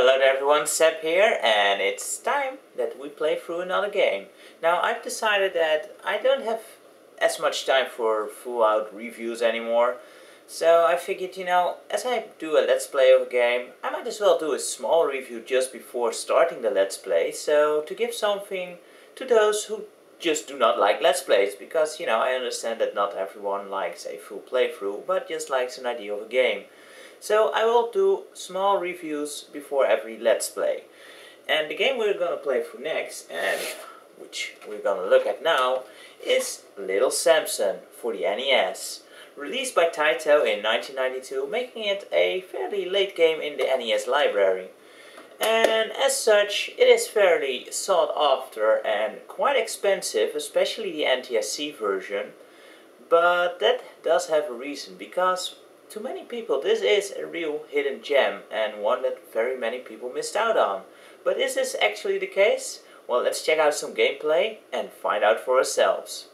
Hello everyone, Seb here, and it's time that we play through another game. Now I've decided that I don't have as much time for full out reviews anymore, so I figured, you know, as I do a let's play of a game, I might as well do a small review just before starting the let's play, so to give something to those who just do not like let's plays, because, you know, I understand that not everyone likes a full playthrough, but just likes an idea of a game. So I will do small reviews before every let's play. And the game we're gonna play through next, and which we're gonna look at now, is Little Samson for the NES. Released by Taito in 1992, making it a fairly late game in the NES library. And as such, it is fairly sought after and quite expensive, especially the NTSC version. But that does have a reason, because to many people this is a real hidden gem and one that very many people missed out on. But is this actually the case? Well, let's check out some gameplay and find out for ourselves.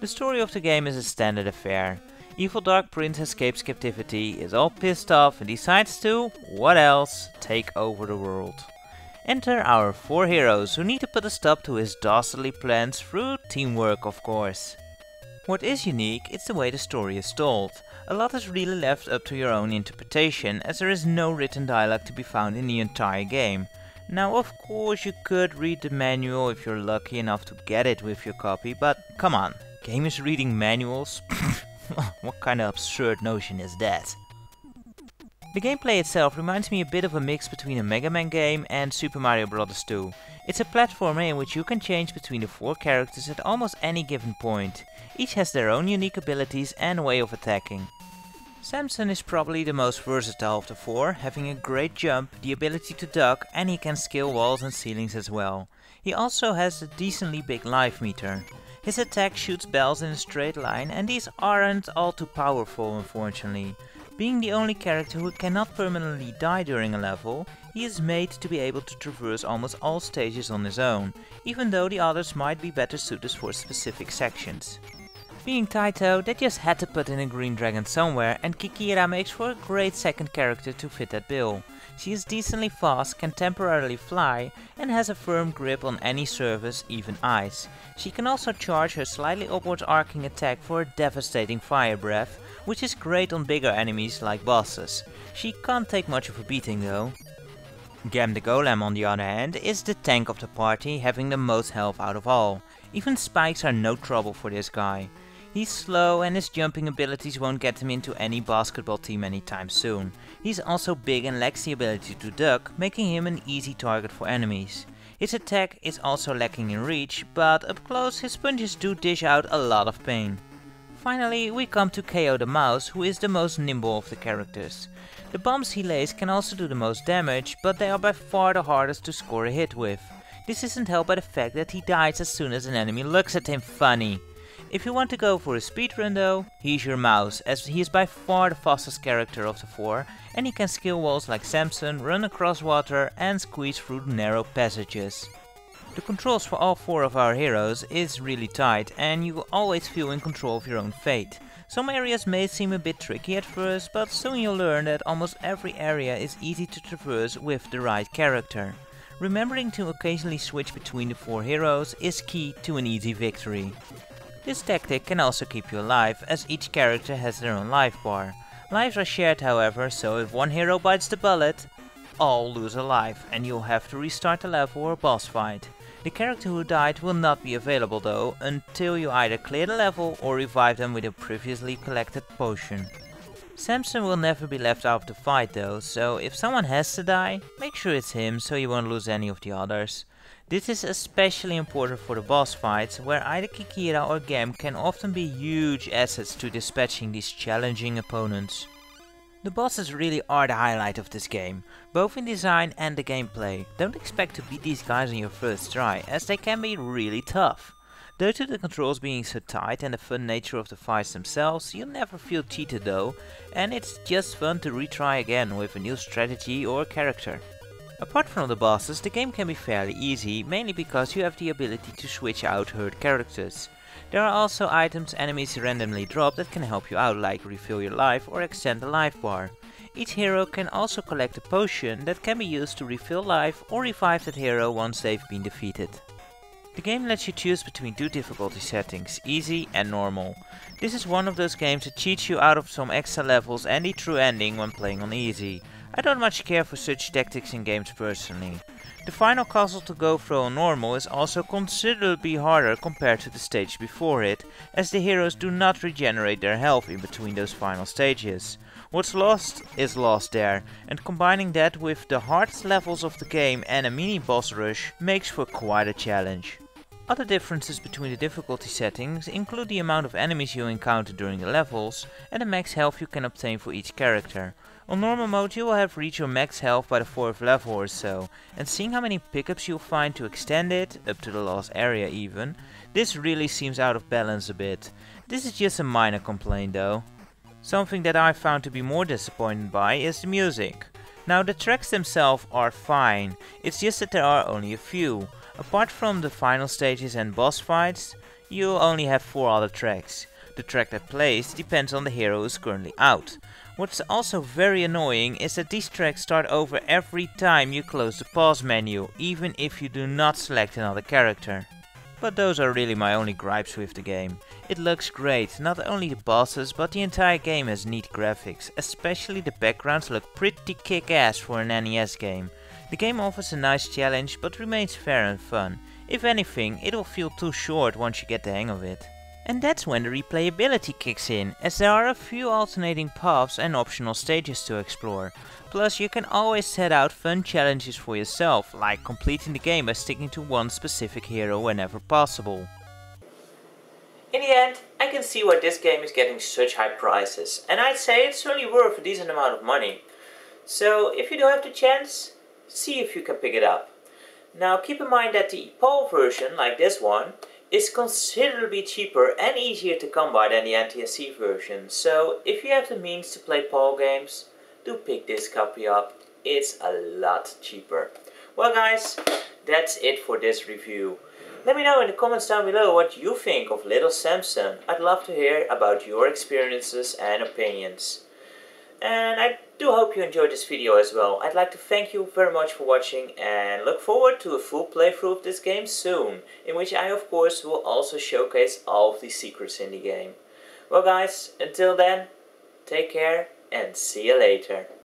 The story of the game is a standard affair. Evil Dark Prince escapes captivity, is all pissed off and decides to, what else, take over the world. Enter our four heroes who need to put a stop to his dastardly plans through teamwork, of course. What is unique is the way the story is told. A lot is really left up to your own interpretation, as there is no written dialogue to be found in the entire game. Now, of course, you could read the manual if you're lucky enough to get it with your copy, but come on, gamers reading manuals? What kind of absurd notion is that? The gameplay itself reminds me a bit of a mix between a Mega Man game and Super Mario Brothers 2. It's a platformer in which you can change between the four characters at almost any given point. Each has their own unique abilities and way of attacking. Samson is probably the most versatile of the four, having a great jump, the ability to duck, and he can scale walls and ceilings as well. He also has a decently big life meter. His attack shoots bells in a straight line, and these aren't all too powerful, unfortunately. Being the only character who cannot permanently die during a level, he is made to be able to traverse almost all stages on his own, even though the others might be better suited for specific sections. Being Taito, they just had to put in a green dragon somewhere, and Kikira makes for a great second character to fit that bill. She is decently fast, can temporarily fly, and has a firm grip on any surface, even ice. She can also charge her slightly upwards arcing attack for a devastating fire breath, which is great on bigger enemies like bosses. She can't take much of a beating though. Gam the Golem, on the other hand, is the tank of the party, having the most health out of all. Even spikes are no trouble for this guy. He's slow and his jumping abilities won't get him into any basketball team anytime soon. He's also big and lacks the ability to duck, making him an easy target for enemies. His attack is also lacking in reach, but up close his punches do dish out a lot of pain. Finally, we come to KO the Mouse, who is the most nimble of the characters. The bombs he lays can also do the most damage, but they are by far the hardest to score a hit with. This isn't helped by the fact that he dies as soon as an enemy looks at him funny. If you want to go for a speedrun though, he's your mouse, as he is by far the fastest character of the four, and he can scale walls like Samson, run across water and squeeze through the narrow passages. The controls for all four of our heroes is really tight, and you always feel in control of your own fate. Some areas may seem a bit tricky at first, but soon you'll learn that almost every area is easy to traverse with the right character. Remembering to occasionally switch between the four heroes is key to an easy victory. This tactic can also keep you alive, as each character has their own life bar. Lives are shared however, so if one hero bites the bullet, all lose a life and you'll have to restart the level or boss fight. The character who died will not be available though, until you either clear the level or revive them with a previously collected potion. Samson will never be left out of the fight though, so if someone has to die, make sure it's him so you won't lose any of the others. This is especially important for the boss fights, where either Kikira or Gam can often be huge assets to dispatching these challenging opponents. The bosses really are the highlight of this game, both in design and the gameplay. Don't expect to beat these guys on your first try, as they can be really tough. Due to the controls being so tight and the fun nature of the fights themselves, you'll never feel cheated though, and it's just fun to retry again with a new strategy or character. Apart from the bosses, the game can be fairly easy, mainly because you have the ability to switch out hurt characters. There are also items enemies randomly drop that can help you out, like refill your life or extend the life bar. Each hero can also collect a potion that can be used to refill life or revive that hero once they've been defeated. The game lets you choose between two difficulty settings, easy and normal. This is one of those games that cheats you out of some extra levels and the true ending when playing on easy. I don't much care for such tactics in games personally. The final castle to go through on normal is also considerably harder compared to the stage before it, as the heroes do not regenerate their health in between those final stages. What's lost is lost there, and combining that with the hard levels of the game and a mini boss rush makes for quite a challenge. Other differences between the difficulty settings include the amount of enemies you encounter during the levels and the max health you can obtain for each character. On normal mode you will have reached your max health by the 4th level or so, and seeing how many pickups you'll find to extend it, up to the last area even, this really seems out of balance a bit. This is just a minor complaint though. Something that I found to be more disappointed by is the music. Now the tracks themselves are fine, it's just that there are only a few. Apart from the final stages and boss fights, you only have 4 other tracks. The track that plays depends on the hero who's currently out. What's also very annoying is that these tracks start over every time you close the pause menu, even if you do not select another character. But those are really my only gripes with the game. It looks great, not only the bosses but the entire game has neat graphics, especially the backgrounds look pretty kick-ass for an NES game. The game offers a nice challenge but remains fair and fun. If anything, it'll feel too short once you get the hang of it. And that's when the replayability kicks in, as there are a few alternating paths and optional stages to explore. Plus you can always set out fun challenges for yourself, like completing the game by sticking to one specific hero whenever possible. In the end, I can see why this game is getting such high prices, and I'd say it's certainly worth a decent amount of money. So if you do have the chance, see if you can pick it up. Now keep in mind that the PAL version, like this one, is considerably cheaper and easier to come by than the NTSC version, so if you have the means to play PAL games, do pick this copy up, it's a lot cheaper. Well guys, that's it for this review. Let me know in the comments down below what you think of Little Samson. I'd love to hear about your experiences and opinions. And I do hope you enjoyed this video as well. I'd like to thank you very much for watching and look forward to a full playthrough of this game soon, in which I of course will also showcase all of the secrets in the game. Well guys, until then, take care and see you later.